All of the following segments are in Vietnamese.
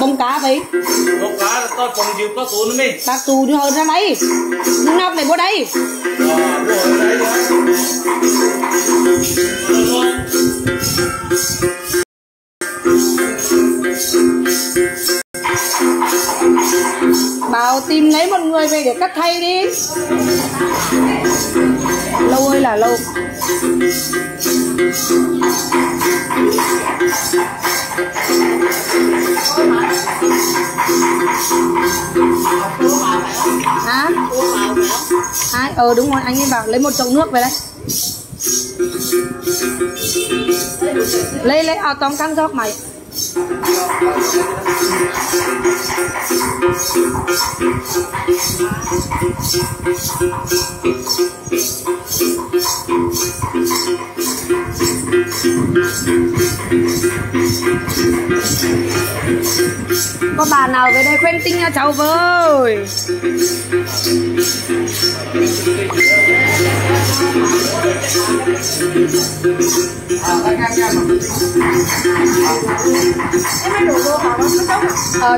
Bông cá vậy? Bông cá là to bông dừa cá tù nữa mi. Cá tù thì hơn ra mấy. Nóc này vô đây. Bảo tìm lấy một người về để cắt thay đi. Lâu ơi là lâu. Hả? Ai? Đúng rồi, anh ấy bảo lấy một chậu nước về đây. Lấy áo tông căng giót mày. Có bà nào về đây quen tinh nha cháu với.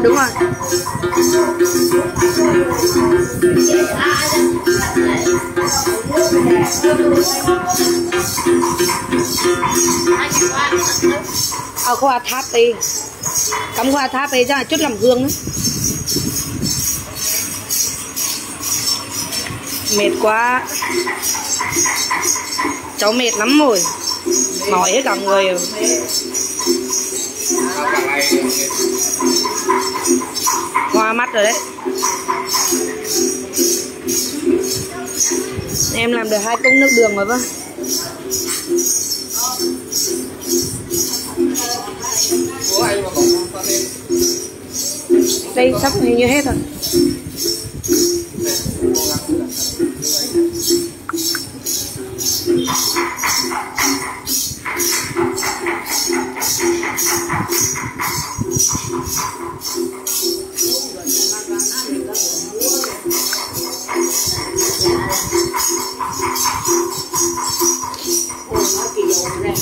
Đúng rồi. Qua tháp đi, cắm qua tháp đi ra chút làm gương. Mệt quá, cháu mệt lắm rồi, mỏi hết cả người rồi. Hoa mắt rồi đấy. Em làm được 2 cốc nước đường rồi vâng. Đây sắp hình như hết rồi.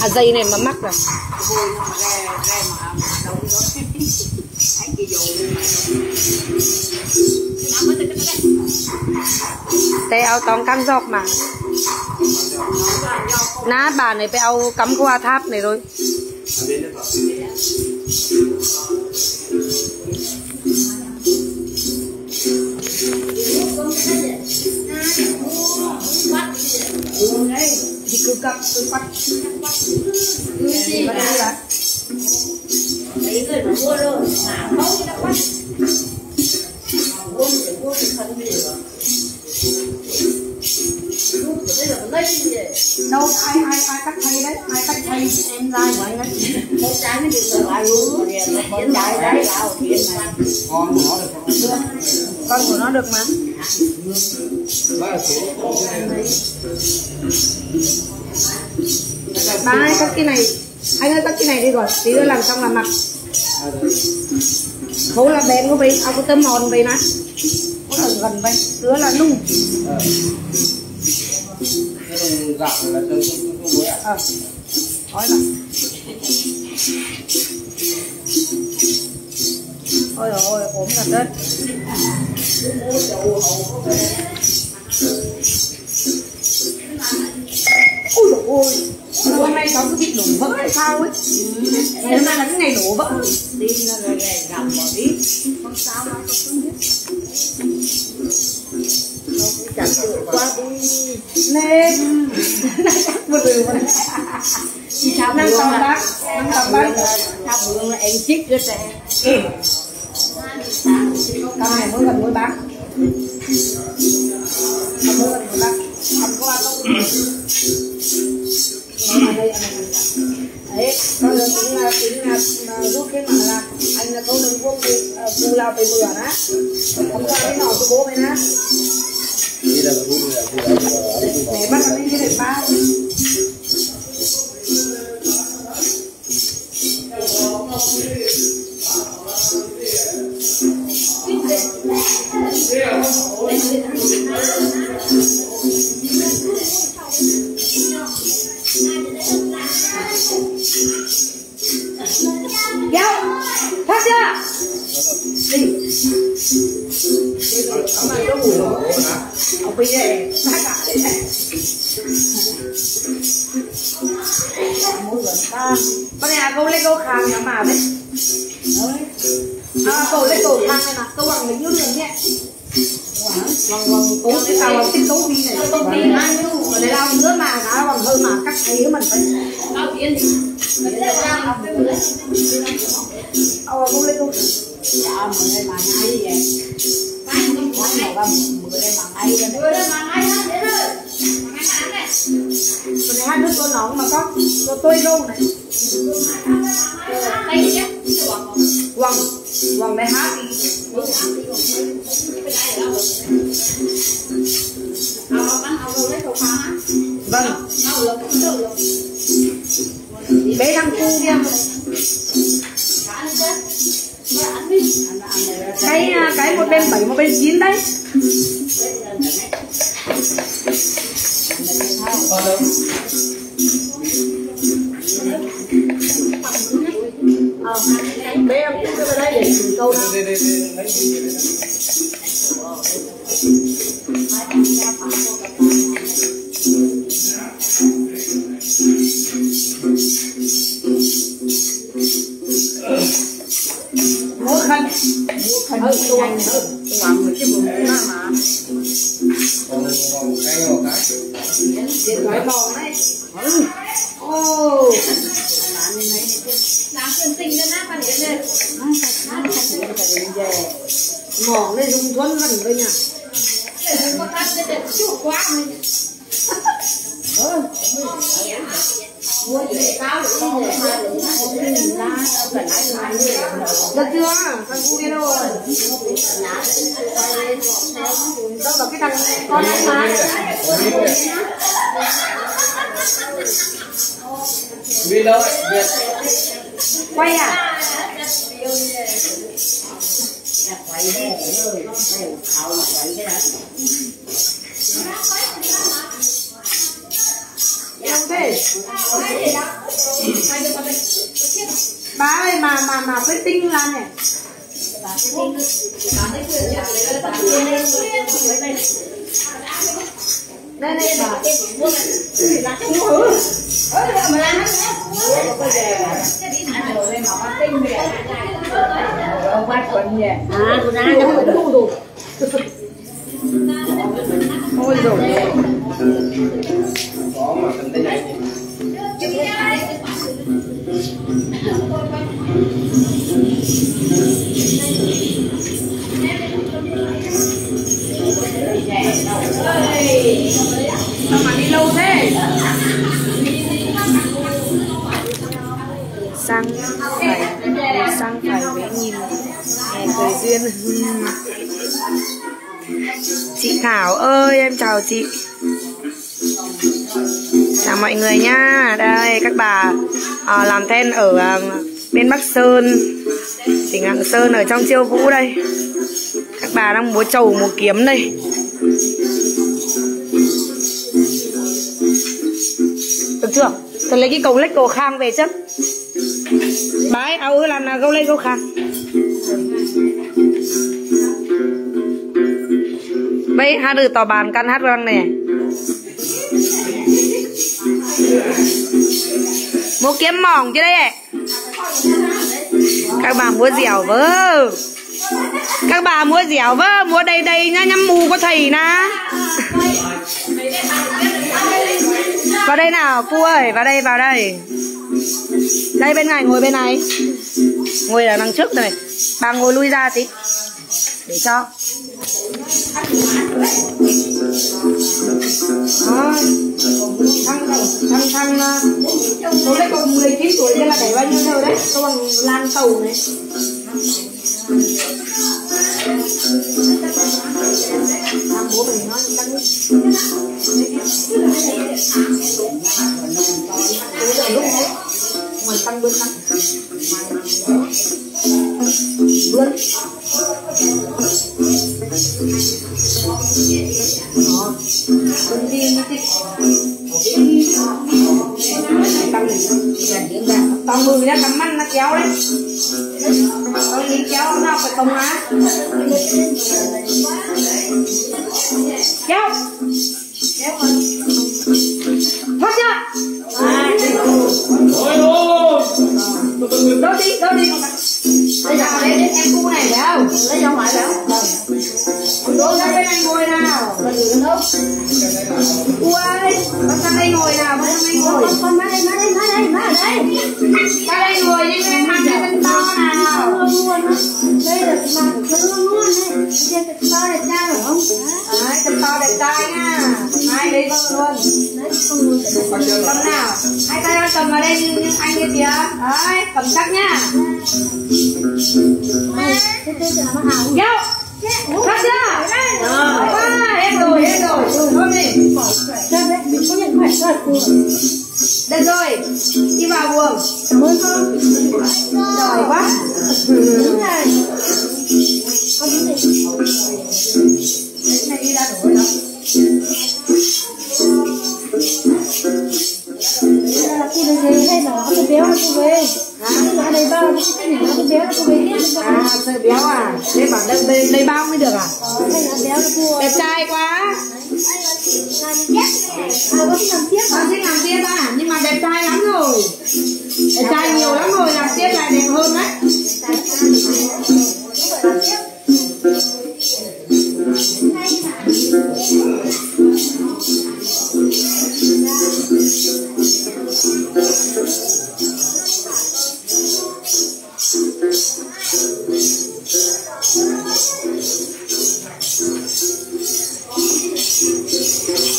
À dây này mà mắc rồi. Tay ao tòng cắm dọc mà. Ná bà này phải ao cắm qua tháp này rồi. Thì cứ cắm cứ bắt. Đấy người mà mua rồi, mà bông thì đã quắt. Bông thì mua thì thân gì rồi. Lúc của đây là có lây gì vậy? Đâu, ai cắt thay đấy, ai cắt thay em ra của anh đấy. Một trái cái đường rồi, ai uống. Hiện đại đấy là ở kia mà. Con của nó được không? Con của nó được mà. Bà ơi, cắt cái này. Anh ơi cắt cái này đi rồi, tí nữa làm xong là mặc. Khổ là bén của vậy, áo có tấm mòn vậy nè. Có thằng gần vậy, đứa là nung. Thôi rồi. Ôi dồi ôi, ốm thật đấy. Ôi dồi ôi. Hôm nay cháu cứ bị đổ vỡ hay sao ấy. Hôm nay là cái ngày đổ vỡ. Đi ra rồi này gặp bỏ đi. Không sao đâu, tôi không biết. Đâu cứ chặt tự qua đi. Lên. Một đường vào đây. Năm tầm bác. Năm tầm bác. Tháp bướng là em chích rất là. Con này mới gần ngôi bác. Con mới gần ngôi bác. Con có ba con. Đấy, con giờ tính là giúp cái mà là anh là câu đừng vô bù lao về bừa á. Không qua cái nọ của bố mày á. Mẹ bắt nó lên cái này ba. Hãy subscribe cho kênh Ghiền Mì Gõ để không bỏ lỡ những video hấp dẫn. Chị Thảo ơi, em chào chị. Chào mọi người nha. Đây các bà làm then ở bên Bắc Sơn, tỉnh Lạng Sơn, ở trong Chiêu Vũ đây. Các bà đang múa trầu múa kiếm đây. Được chưa? Tôi lấy cái cầu lách cầu khang về chứ. Bái áo ư làm là gâu lách gâu khang. Bây hát được tòa bàn căn hát răng này. Múa kiếm mỏng chứ đấy. Các bà múa dẻo vơ. Các bà múa dẻo vơ. Múa đầy đầy nhá, nhắm mù có thầy ná. Vào đây nào cô ơi. Vào đây, vào đây. Đây bên này, ngồi bên này. Ngồi ở đằng trước này. Bà ngồi lui ra tí để cho thằng đấy còn 19 tuổi nên là phải bao nhiêu đâu đấy, nó bằng lan tàu này. Bố mình nói căng lúc ngoài căng bươn căng bươn. Còn mười nó cắm măn nó kéo đấy. Còn đi kéo nó phải không á. Kéo. luôn. Đấy, không luôn. Cầm nào. Hai tay đang cầm vào đây nhưng anh kia kìa. Đấy, cầm chắc nhá. Kéo. Chắc chưa? Hết rồi, hết rồi. Thôi đi. Mình có nhận khỏe thật. Được rồi, đi vào buồng. Cảm ơn con. Giỏi quá. Đúng rồi. Con đứng đây. Cái này đi ra đổi đâu. Cô về đây là cô béo là cô về. Nó đầy bao cái này là cô béo là cô về. À, sợi béo à. Đây bảo đầy bao mới được à? Đẹp trai quá. Con thích làm tiếp à? Nhưng mà đẹp trai lắm rồi. Đẹp trai nhiều lắm rồi, làm tiếp lại đẹp hơn đấy.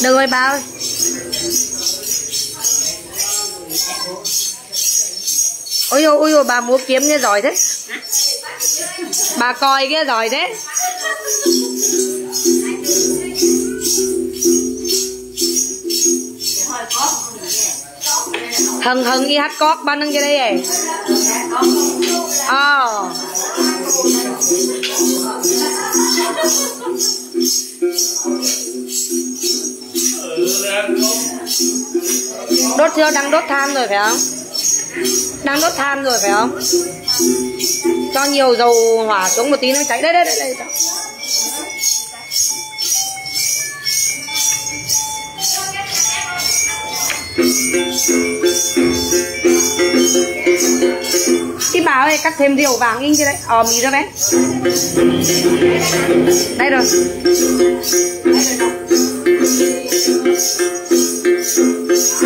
Được rồi bà ơi. Ôi ôi bà múa kiếm nghe giỏi thế. Bà coi nghe giỏi thế. Hừng hừng đi hát cóp ban nâng cho đây này. Ờ. Đốt chưa? Đang đốt than rồi phải không? Đang đốt than rồi phải không? Cho nhiều dầu hỏa xuống một tí nó cháy. Đấy đấy đấy đấy. Chị Bảo ơi, cắt thêm rượu vàng in kia đấy. Ờ mì ra đấy. Đây rồi.